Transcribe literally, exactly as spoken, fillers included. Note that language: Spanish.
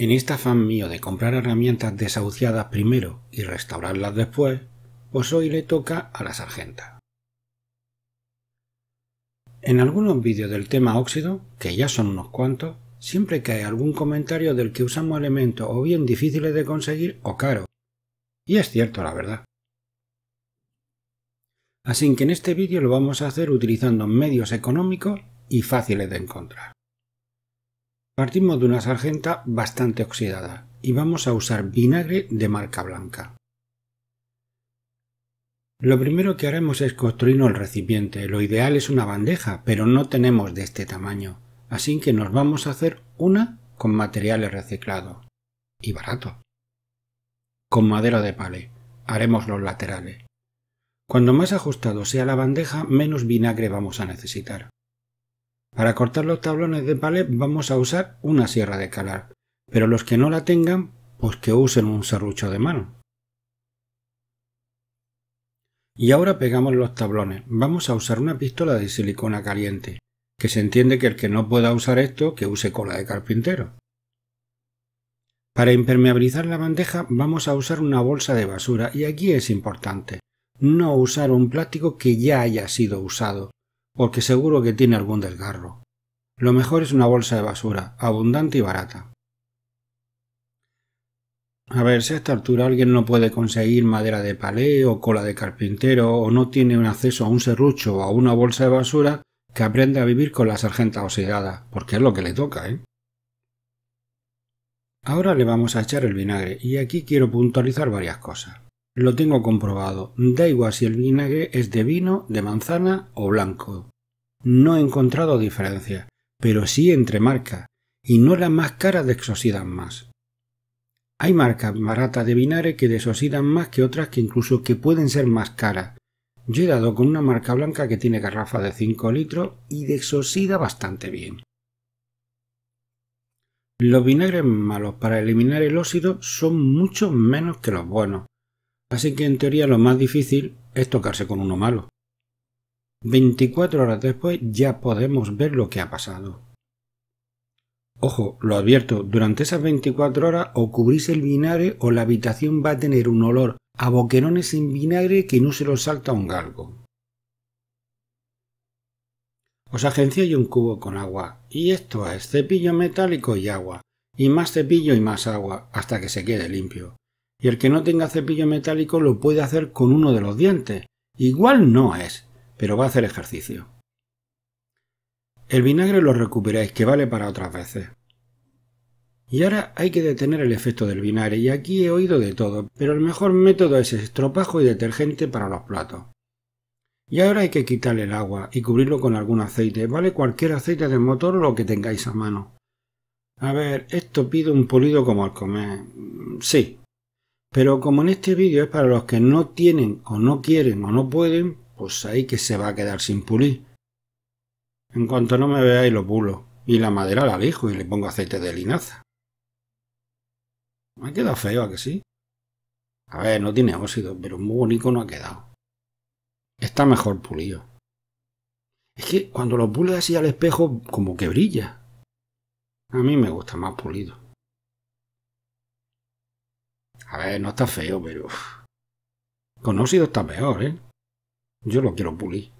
En este afán mío de comprar herramientas desahuciadas primero y restaurarlas después, pues hoy le toca a la sargenta. En algunos vídeos del tema óxido, que ya son unos cuantos, siempre cae algún comentario del que usamos elementos o bien difíciles de conseguir o caros. Y es cierto, la verdad. Así que en este vídeo lo vamos a hacer utilizando medios económicos y fáciles de encontrar. Partimos de una sargenta bastante oxidada y vamos a usar vinagre de marca blanca. Lo primero que haremos es construirnos el recipiente. Lo ideal es una bandeja, pero no tenemos de este tamaño, así que nos vamos a hacer una con materiales reciclados y baratos. Con madera de palé haremos los laterales. Cuando más ajustado sea la bandeja, menos vinagre vamos a necesitar. Para cortar los tablones de palé vamos a usar una sierra de calar, pero los que no la tengan, pues que usen un serrucho de mano. Y ahora pegamos los tablones. Vamos a usar una pistola de silicona caliente, que se entiende que el que no pueda usar esto, que use cola de carpintero. Para impermeabilizar la bandeja vamos a usar una bolsa de basura, y aquí es importante no usar un plástico que ya haya sido usado, porque seguro que tiene algún desgarro. Lo mejor es una bolsa de basura, abundante y barata. A ver, si a esta altura alguien no puede conseguir madera de palé o cola de carpintero o no tiene un acceso a un serrucho o a una bolsa de basura, que aprenda a vivir con la sargenta oxidada, porque es lo que le toca, ¿eh? Ahora le vamos a echar el vinagre, y aquí quiero puntualizar varias cosas. Lo tengo comprobado, da igual si el vinagre es de vino, de manzana o blanco. No he encontrado diferencia, pero sí entre marcas, y no las más caras desoxidan más. Hay marcas baratas de vinagre que desoxidan más que otras que incluso que pueden ser más caras. Yo he dado con una marca blanca que tiene garrafa de cinco litros y desoxida bastante bien. Los vinagres malos para eliminar el óxido son mucho menos que los buenos. Así que en teoría lo más difícil es tocarse con uno malo. veinticuatro horas después ya podemos ver lo que ha pasado. Ojo, lo advierto, durante esas veinticuatro horas o cubrís el vinagre o la habitación va a tener un olor a boquerones sin vinagre que no se los salta un galgo. Os agenciáis un cubo con agua, y esto es cepillo metálico y agua, y más cepillo y más agua, hasta que se quede limpio. Y el que no tenga cepillo metálico lo puede hacer con uno de los dientes. Igual no es, pero va a hacer ejercicio. El vinagre lo recuperáis, que vale para otras veces. Y ahora hay que detener el efecto del vinagre, y aquí he oído de todo, pero el mejor método es estropajo y detergente para los platos. Y ahora hay que quitarle el agua y cubrirlo con algún aceite, vale cualquier aceite de motor o lo que tengáis a mano. A ver, esto pide un pulido como al comer, sí. Pero como en este vídeo es para los que no tienen o no quieren o no pueden, pues ahí que se va a quedar sin pulir. En cuanto no me veáis lo pulo, y la madera la lijo y le pongo aceite de linaza. Me ha quedado feo, ¿a que sí? A ver, no tiene óxido, pero muy bonito no ha quedado. Está mejor pulido. Es que cuando lo pules así al espejo, como que brilla. A mí me gusta más pulido. A ver, no está feo, pero... con óxido está peor, ¿eh? Yo lo quiero pulir.